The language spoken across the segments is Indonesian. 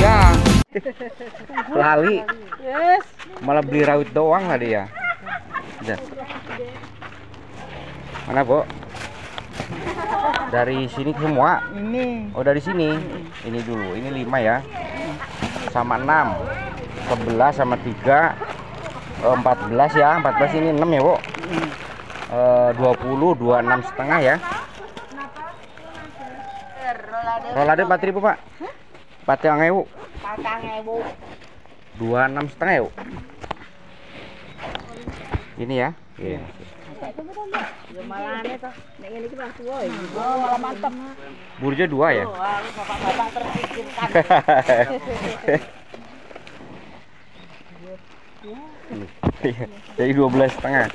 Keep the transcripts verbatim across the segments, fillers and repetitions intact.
Ya, lali. Yes. Malah beli raut doang lah dia. Udah. Mana, Bu? Dari sini semua? Ini. Oh, dari sini. Ini dulu. Ini lima ya. Sama enam. sebelas sama tiga. empat belas ya. empat belas ini enam ya, Bu. Eh dua puluh, dua puluh enam setengah ya. Rolade empat ribu, Pak. Patang ewu, patang ewu, dua enam setengah ewu. Ini ya. Iya. Burjo dua ya. Jadi dua belas setengah.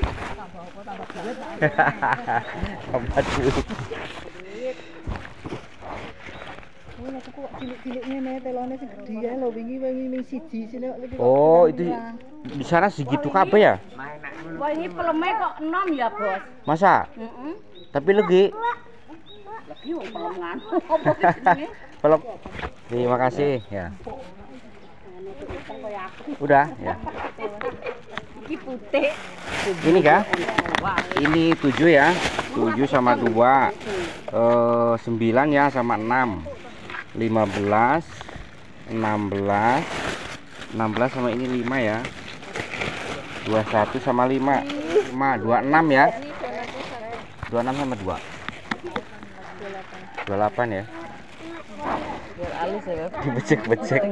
Oh, itu di sana segitu kabeh ya? Wah, ini peleme kok enam ya, Bos? Masa? Heeh. Tapi legi. Legi wong pelengan. Pelem. Terima kasih ya. Udah ya. Ini putih. Ini kah? Ini tujuh ya. tujuh sama dua. Eh sembilan ya sama enam. lima belas, enam belas, enam belas sama ini lima ya, dua puluh satu sama lima, lima, dua puluh enam ya, dua puluh enam sama dua, dua puluh delapan ya, becek-becek, eh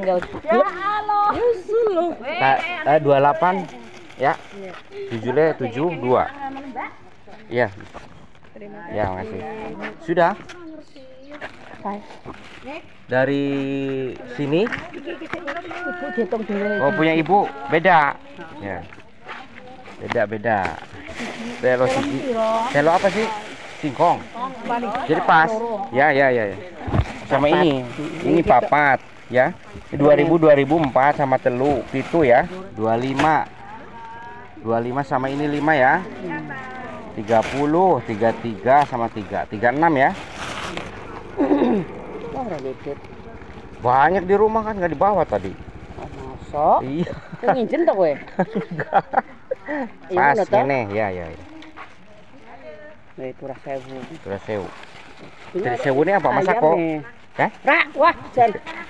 dua puluh delapan ya, tujuhnya tujuh, dua, ya, ya makasih, sudah. Dari sini oh punya ibu beda ya, beda beda telo siji, telo apa sih, singkong jadi pas ya ya ya sama ini ini papat ya, dua ribu, dua ribu empat sama telu itu ya, dua puluh lima, dua puluh lima sama ini lima ya, tiga puluh, tiga puluh tiga sama tiga, tiga puluh enam ya. Banyak di rumah kan nggak dibawa tadi. Masuk. Iya. Nginjen tak gue? Enggak. Pas ini, ya ya. Nah itu rasewu. Rasewu. Rasewu ini apa masak kok? Hah? Rak, wah.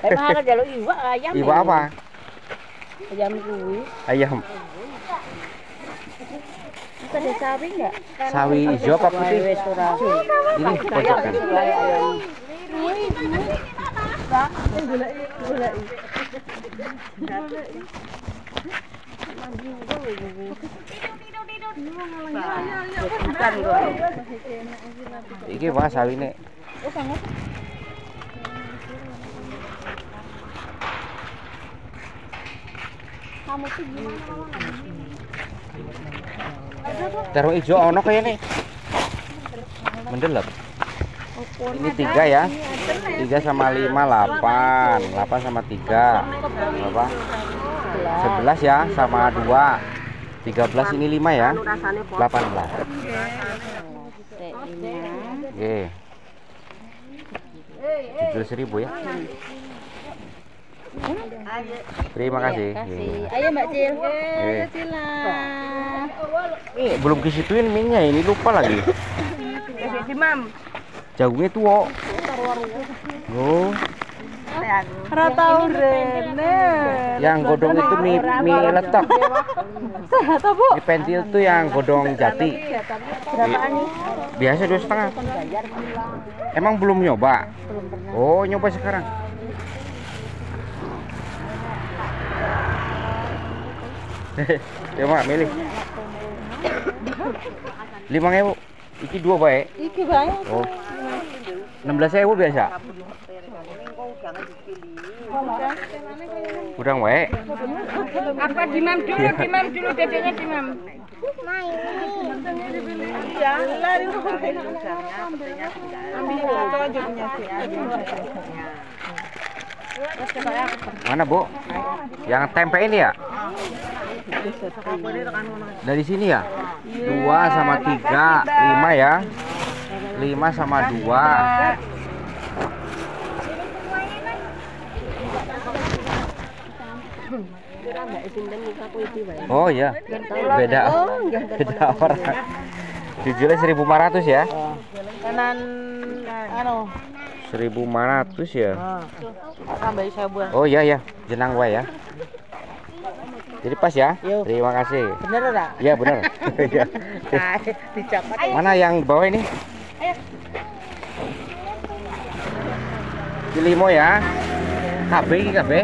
Emang ada jalur iwa ayam. Iwa apa? Ayam kuwi. Ayam. Ada sawi nggak? Sawi hijau apa putih? Ini pojok kan. Iki wah sawine. Taruh hijau ono kayaknya nih. Mendelep. Ini tiga ya, tiga sama lima, delapan, delapan sama tiga, berapa? sebelas ya, sama dua, tiga belas ini lima ya, delapan belas. Oke, tujuh ribu ya. Terima kasih. Ayo Mbak Cil. Eh belum disituin minyak ini lupa lagi. Kasih Mam. Jauhnya tua. Oh. Ratau Rene. Yang godong itu mie, mie letak. Di pentil itu yang godong jati. Biasa dua setengah. Emang belum nyoba? Oh nyoba sekarang. Coba milih. Lima ribu. Iki dua baik. Iki baik. Oh. enam belas ribu biasa. Udang wae. Apa dimam dulu, dimam dulu dedeknya dimam. Mana, Bu? Yang tempe ini ya? Dari sini ya? dua sama tiga, lima ya. lima sama dua. Oh iya, beda, beda orang. Dijualnya seribu lima ratus ya? Kanan, anu. seribu lima ratus ya? Tambah sabuan. Oh iya ya, jenang wae ya. Jadi pas ya. Yo. Terima kasih. Benar enggak? Iya, benar. Iya. Mana yang bawah ini? Ayo. Limo ya. Kabeh iki kabeh.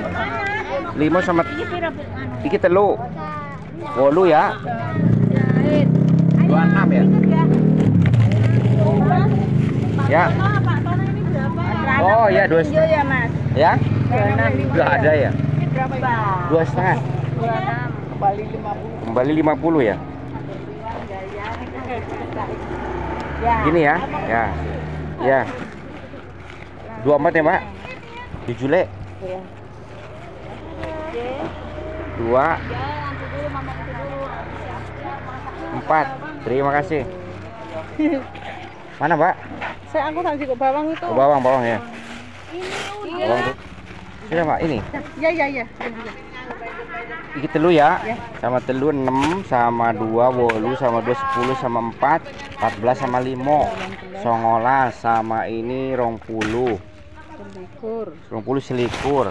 Limo sama iki telu. Wolu ya. dua puluh enam ya. Ya. Oh iya dua puluh enam ya, Mas. Ya? dua puluh enam juga ada ya. Ini berapa ya? dua koma lima. Kembali lima puluh. Kembali lima puluh ya. Gini ya. Ya. Ya. dua puluh empat ya, Mbak. tujuh le. Iya. dua empat. Terima kasih. Mana, Mbak? Saya aku tadi ke bawang itu. Ke bawang, bawang ya. Ini udah. Sudah, Mbak, ini. Ya, ya, ya. Iki telu ya, ya, sama telu enam, sama dua wolu, sama dua sepuluh, sama empat empat belas, sama limo songolas, sama ini rong puluh rong puluh selikur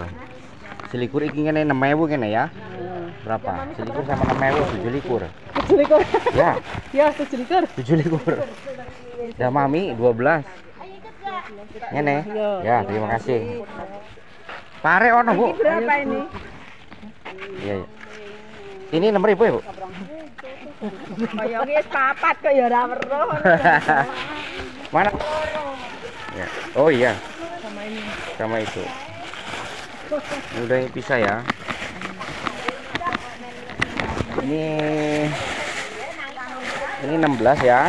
selikur iki kene enam ewu kene ya, berapa selikur sama enam ewu tujuh likur selikur ya ya tujuh likur tujuh likur ya mami dua belas kene ya. Terima kasih. Pare ono Bu, berapa ini? Iya, iya. Ini nomor ibu ya Bu? Papat kok ya ora weruh. Mana? Ya. Oh iya. Sama ini. Sama itu. Udah yang pisah ya. Ini ini enam belas ya.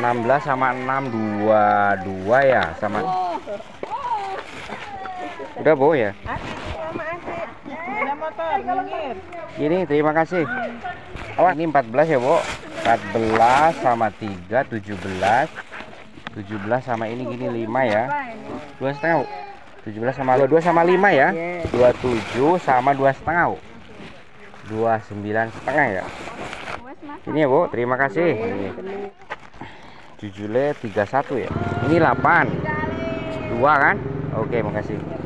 enam belas sama enam dua puluh dua ya, sama. Udah Bu ya? Ini terima kasih. Oh, ini empat belas ya, Bu. empat belas sama tiga tujuh belas. tujuh belas sama ini gini lima ya. dua koma lima. tujuh belas sama dua puluh dua sama lima ya. dua puluh tujuh sama dua koma lima. dua puluh sembilan koma lima ya. Ini ya, Bu. Terima kasih. Ini. tujuh le tiga puluh satu ya. Ini delapan. dua kan? Oke, makasih.